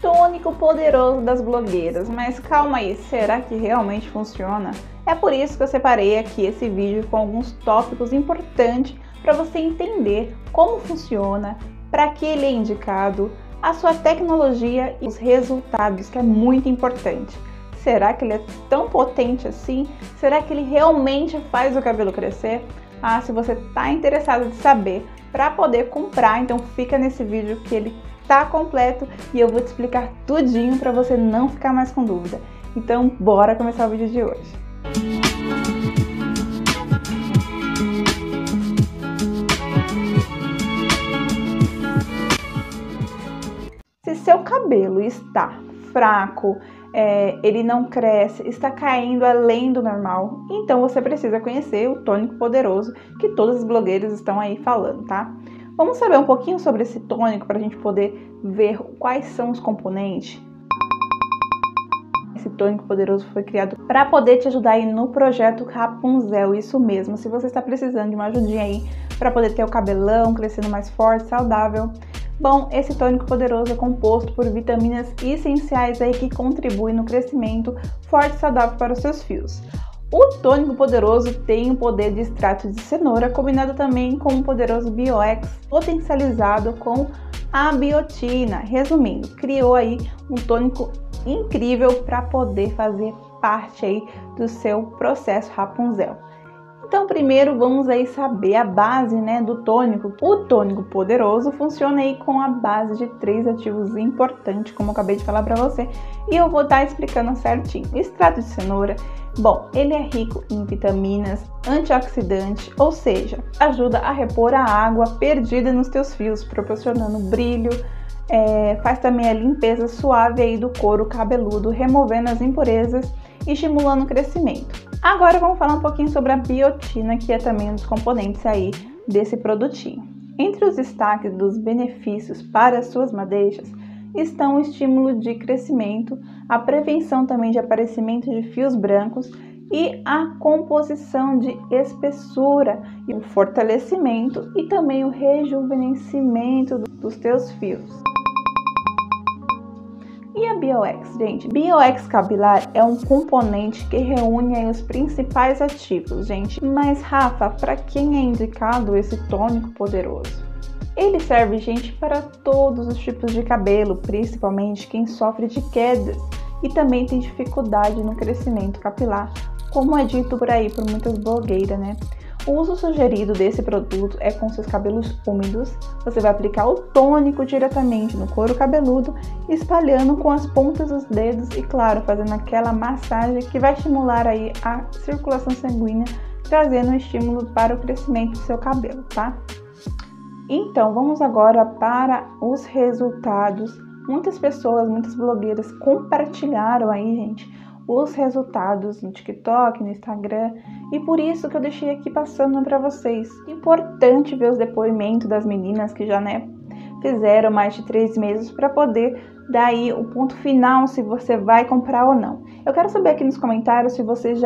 tônico poderoso das blogueiras, mas calma aí, será que realmente funciona? É por isso que eu separei aqui esse vídeo com alguns tópicos importantes para você entender como funciona, para que ele é indicado, a sua tecnologia e os resultados, que é muito importante. Será que ele é tão potente assim? Será que ele realmente faz o cabelo crescer? Ah, se você está interessado de saber para poder comprar, então fica nesse vídeo que ele tá completo e eu vou te explicar tudinho para você não ficar mais com dúvida. Então bora começar o vídeo de hoje. Se seu cabelo está fraco, ele não cresce, está caindo além do normal, então você precisa conhecer o tônico poderoso que todas as blogueiras estão aí falando, tá? Vamos saber um pouquinho sobre esse tônico para a gente poder ver quais são os componentes? Esse tônico poderoso foi criado para poder te ajudar aí no projeto Rapunzel, isso mesmo. Se você está precisando de uma ajudinha aí para poder ter o cabelão crescendo mais forte, saudável. Bom, esse tônico poderoso é composto por vitaminas essenciais aí que contribuem no crescimento forte e saudável para os seus fios. O tônico poderoso tem o poder de extrato de cenoura, combinado também com um poderoso Bio-X potencializado com a biotina. Resumindo, criou aí um tônico incrível para poder fazer parte aí do seu processo Rapunzel. Então primeiro vamos aí saber a base, né, do tônico. O tônico poderoso funciona aí com a base de 3 ativos importantes, como eu acabei de falar para você, e eu vou estar explicando certinho. O extrato de cenoura, bom, ele é rico em vitaminas, antioxidantes, ou seja, ajuda a repor a água perdida nos teus fios, proporcionando brilho, faz também a limpeza suave aí do couro cabeludo, removendo as impurezas e estimulando o crescimento. Agora vamos falar um pouquinho sobre a biotina, que é também um dos componentes aí desse produtinho. Entre os destaques dos benefícios para as suas madeixas estão o estímulo de crescimento, a prevenção também de aparecimento de fios brancos e a composição de espessura, e o fortalecimento e também o rejuvenescimento dos teus fios. E a Bio-X, gente? Bio-X capilar é um componente que reúne aí os principais ativos, gente. Mas, Rafa, para quem é indicado esse tônico poderoso? Ele serve, gente, para todos os tipos de cabelo, principalmente quem sofre de quedas e também tem dificuldade no crescimento capilar, como é dito por aí por muitas blogueiras, né? O uso sugerido desse produto é com seus cabelos úmidos. Você vai aplicar o tônico diretamente no couro cabeludo, espalhando com as pontas dos dedos e, claro, fazendo aquela massagem que vai estimular aí a circulação sanguínea, trazendo um estímulo para o crescimento do seu cabelo, tá? Então, vamos agora para os resultados. Muitas pessoas, muitas blogueiras compartilharam aí, gente, os resultados no TikTok, no Instagram, e por isso que eu deixei aqui passando para vocês. Importante ver os depoimentos das meninas que já, né, fizeram mais de 3 meses para poder dar aí o ponto final se você vai comprar ou não. Eu quero saber aqui nos comentários se vocês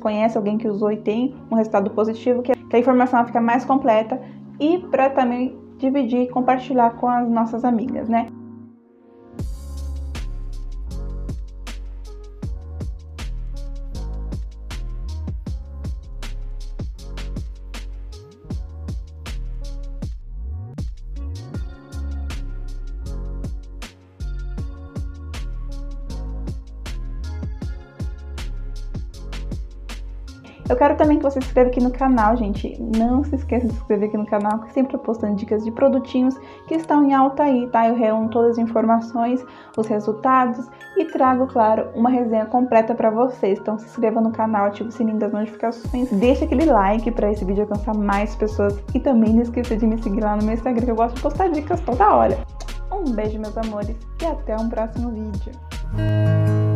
conhecem alguém que usou e tem um resultado positivo, que a informação fica mais completa, e para também dividir e compartilhar com as nossas amigas, né? Eu quero também que você se inscreva aqui no canal, gente. Não se esqueça de se inscrever aqui no canal, que sempre eu postando dicas de produtinhos que estão em alta aí, tá? Eu reúno todas as informações, os resultados e trago, claro, uma resenha completa pra vocês. Então se inscreva no canal, ative o sininho das notificações, deixa aquele like pra esse vídeo alcançar mais pessoas e também não esqueça de me seguir lá no meu Instagram, que eu gosto de postar dicas toda hora. Um beijo, meus amores, e até um próximo vídeo.